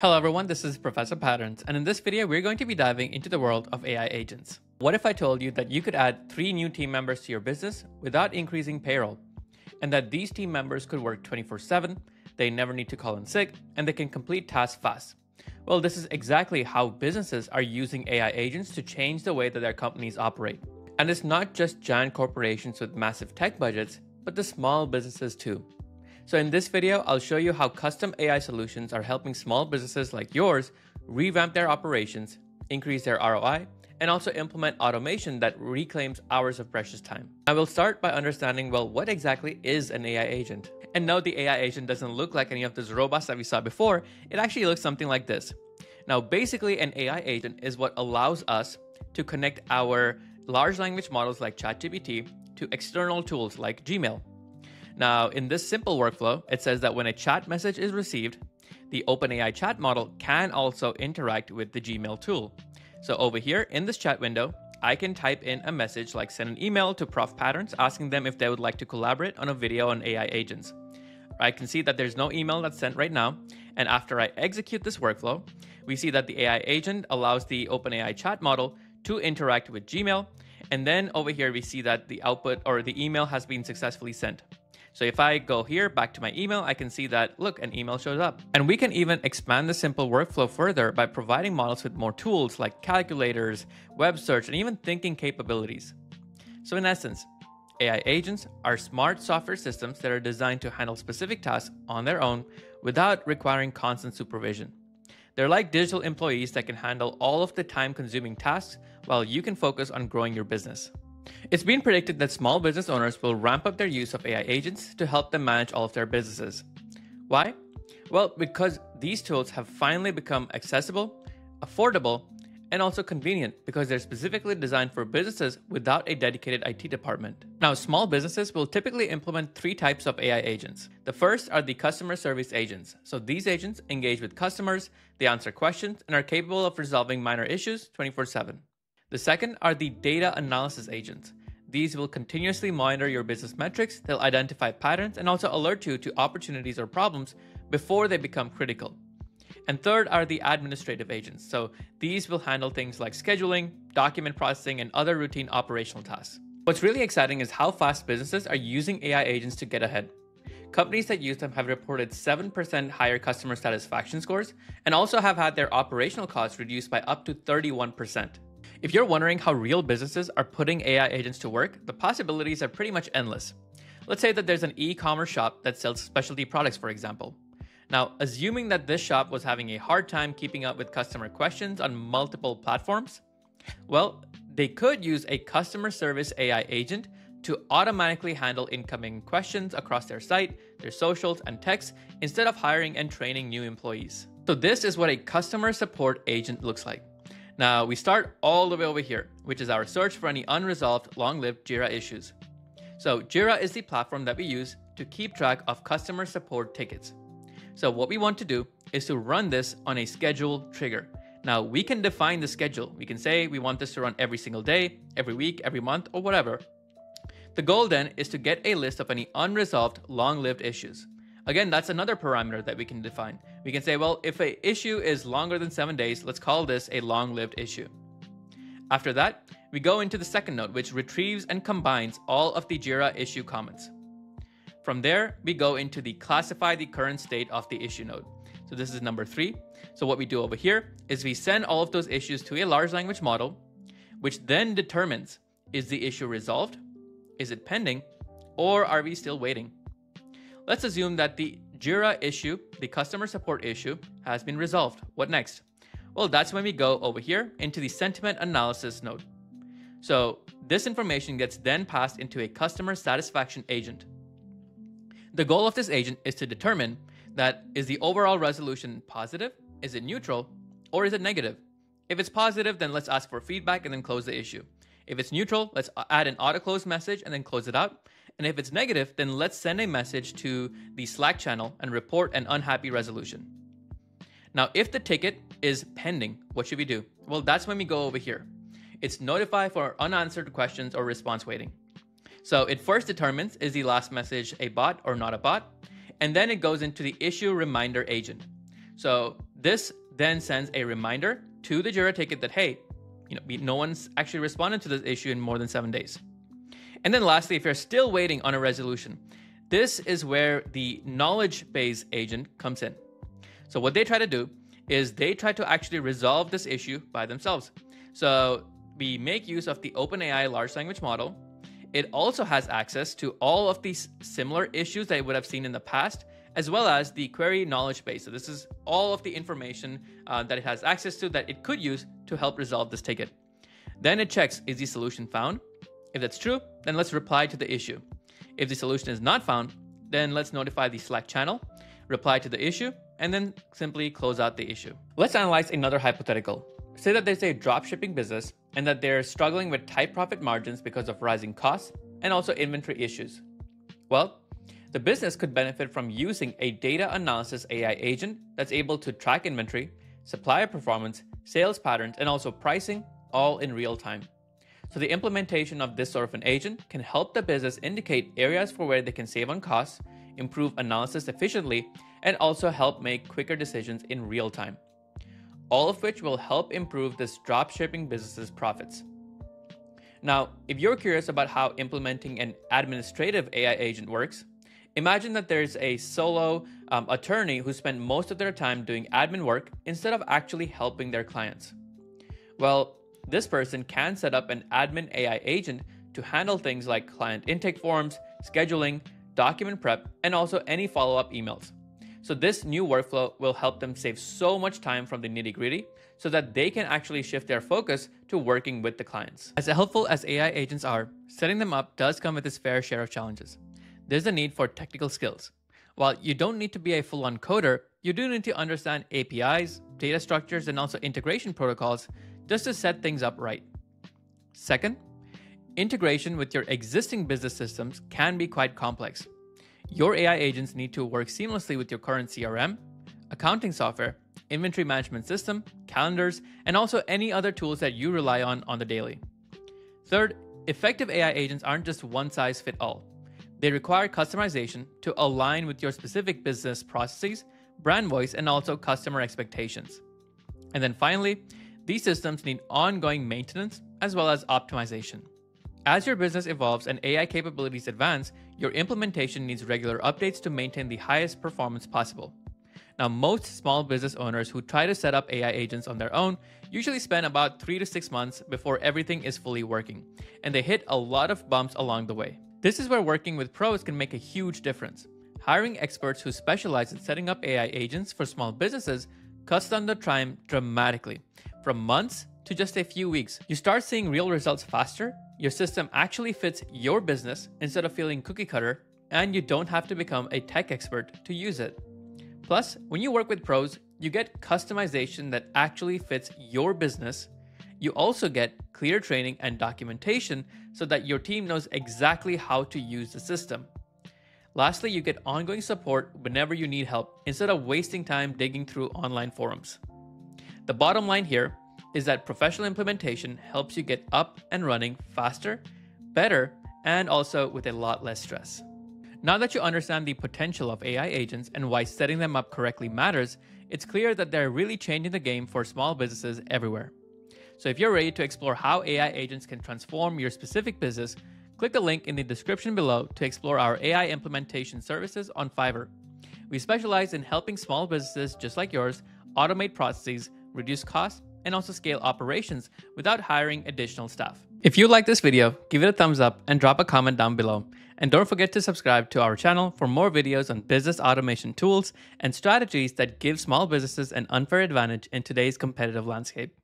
Hello everyone, this is Professor Patterns, and in this video we're going to be diving into the world of AI agents. What if I told you that you could add 3 new team members to your business without increasing payroll, and that these team members could work 24/7, they never need to call in sick, and they can complete tasks fast? Well, this is exactly how businesses are using AI agents to change the way that their companies operate. And it's not just giant corporations with massive tech budgets, but the small businesses too. So in this video, I'll show you how custom AI solutions are helping small businesses like yours revamp their operations, increase their ROI, and also implement automation that reclaims hours of precious time. I will start by understanding, well, what exactly is an AI agent? And no, the AI agent doesn't look like any of those robots that we saw before. It actually looks something like this. Now, basically, an AI agent is what allows us to connect our large language models like ChatGPT to external tools like Gmail. Now, in this simple workflow, it says that when a chat message is received, the OpenAI chat model can also interact with the Gmail tool. So over here in this chat window, I can type in a message like send an email to Prof. Patterns asking them if they would like to collaborate on a video on AI agents. I can see that there's no email that's sent right now. And after I execute this workflow, we see that the AI agent allows the OpenAI chat model to interact with Gmail. And then over here, we see that the output or the email has been successfully sent. So if I go here back to my email, I can see that, look, an email shows up. And we can even expand the simple workflow further by providing models with more tools like calculators, web search, and even thinking capabilities. So in essence, AI agents are smart software systems that are designed to handle specific tasks on their own without requiring constant supervision. They're like digital employees that can handle all of the time-consuming tasks while you can focus on growing your business. It's been predicted that small business owners will ramp up their use of AI agents to help them manage all of their businesses. Why? Well, because these tools have finally become accessible, affordable, and also convenient because they're specifically designed for businesses without a dedicated IT department. Now, small businesses will typically implement 3 types of AI agents. The first are the customer service agents. So these agents engage with customers, they answer questions, and are capable of resolving minor issues 24/7. The second are the data analysis agents. These will continuously monitor your business metrics, they'll identify patterns, and also alert you to opportunities or problems before they become critical. And third are the administrative agents. So these will handle things like scheduling, document processing, and other routine operational tasks. What's really exciting is how fast businesses are using AI agents to get ahead. Companies that use them have reported 7% higher customer satisfaction scores and also have had their operational costs reduced by up to 31%. If you're wondering how real businesses are putting AI agents to work, the possibilities are pretty much endless. Let's say that there's an e-commerce shop that sells specialty products, for example. Now, assuming that this shop was having a hard time keeping up with customer questions on multiple platforms, well, they could use a customer service AI agent to automatically handle incoming questions across their site, their socials, and texts instead of hiring and training new employees. So this is what a customer support agent looks like. Now we start all the way over here, which is our search for any unresolved, long-lived Jira issues. So Jira is the platform that we use to keep track of customer support tickets. So what we want to do is to run this on a scheduled trigger. Now we can define the schedule. We can say we want this to run every single day, every week, every month, or whatever. The goal then is to get a list of any unresolved, long-lived issues. Again, that's another parameter that we can define. We can say, well, if an issue is longer than 7 days, let's call this a long-lived issue. After that, we go into the second node, which retrieves and combines all of the Jira issue comments. From there, we go into the classify the current state of the issue node. So this is number 3. So what we do over here is we send all of those issues to a large language model, which then determines, is the issue resolved? Is it pending? Or are we still waiting? Let's assume that the Jira issue, the customer support issue, has been resolved. What next? Well, that's when we go over here into the sentiment analysis node. So this information gets then passed into a customer satisfaction agent. The goal of this agent is to determine that is the overall resolution positive, is it neutral, or is it negative? If it's positive, then let's ask for feedback and then close the issue. If it's neutral, let's add an auto-close message and then close it out. And if it's negative, then let's send a message to the Slack channel and report an unhappy resolution. Now, if the ticket is pending, what should we do? Well, that's when we go over here. It's notify for unanswered questions or response waiting. So it first determines, is the last message a bot or not a bot? And then it goes into the issue reminder agent. So This then sends a reminder to the Jira ticket that, hey, no one's actually responded to this issue in more than 7 days. And then lastly, if you're still waiting on a resolution, this is where the knowledge base agent comes in. So what they try to do is they try to actually resolve this issue by themselves. So we make use of the OpenAI large language model. It also has access to all of these similar issues that you would have seen in the past, as well as the query knowledge base. So this is all of the information that it has access to that it could use to help resolve this ticket. Then it checks, is the solution found? If that's true, then let's reply to the issue. If the solution is not found, then let's notify the Slack channel, reply to the issue, and then simply close out the issue. Let's analyze another hypothetical. Say that there's a dropshipping business and that they're struggling with tight profit margins because of rising costs and also inventory issues. Well, the business could benefit from using a data analysis AI agent that's able to track inventory, supplier performance, sales patterns, and also pricing, all in real time. So the implementation of this sort of an agent can help the business indicate areas for where they can save on costs, improve analysis efficiently, and also help make quicker decisions in real time. All of which will help improve this dropshipping business's profits. Now, if you're curious about how implementing an administrative AI agent works, imagine that there's a solo attorney who spent most of their time doing admin work instead of actually helping their clients. Well, this person can set up an admin AI agent to handle things like client intake forms, scheduling, document prep, and also any follow-up emails. So this new workflow will help them save so much time from the nitty-gritty so that they can actually shift their focus to working with the clients. As helpful as AI agents are, setting them up does come with its fair share of challenges. There's a need for technical skills. While you don't need to be a full-on coder, you do need to understand APIs, data structures, and also integration protocols just to set things up right. Second, integration with your existing business systems can be quite complex. Your AI agents need to work seamlessly with your current CRM, accounting software, inventory management system, calendars, and also any other tools that you rely on the daily. Third, effective AI agents aren't just one-size-fits-all. They require customization to align with your specific business processes, brand voice, and also customer expectations. And then finally, these systems need ongoing maintenance as well as optimization. As your business evolves and AI capabilities advance, your implementation needs regular updates to maintain the highest performance possible. Now, most small business owners who try to set up AI agents on their own usually spend about 3 to 6 months before everything is fully working, and they hit a lot of bumps along the way. This is where working with pros can make a huge difference. Hiring experts who specialize in setting up AI agents for small businesses cuts down the time dramatically, from months to just a few weeks. You start seeing real results faster, your system actually fits your business instead of feeling cookie cutter, and you don't have to become a tech expert to use it. Plus, when you work with pros, you get customization that actually fits your business. You also get clear training and documentation so that your team knows exactly how to use the system. Lastly, you get ongoing support whenever you need help instead of wasting time digging through online forums. The bottom line here is that professional implementation helps you get up and running faster, better, and also with a lot less stress. Now that you understand the potential of AI agents and why setting them up correctly matters, it's clear that they're really changing the game for small businesses everywhere. So if you're ready to explore how AI agents can transform your specific business, click the link in the description below to explore our AI implementation services on Fiverr. We specialize in helping small businesses just like yours automate processes, reduce costs, and also scale operations without hiring additional staff. If you like this video, give it a thumbs up and drop a comment down below. And don't forget to subscribe to our channel for more videos on business automation tools and strategies that give small businesses an unfair advantage in today's competitive landscape.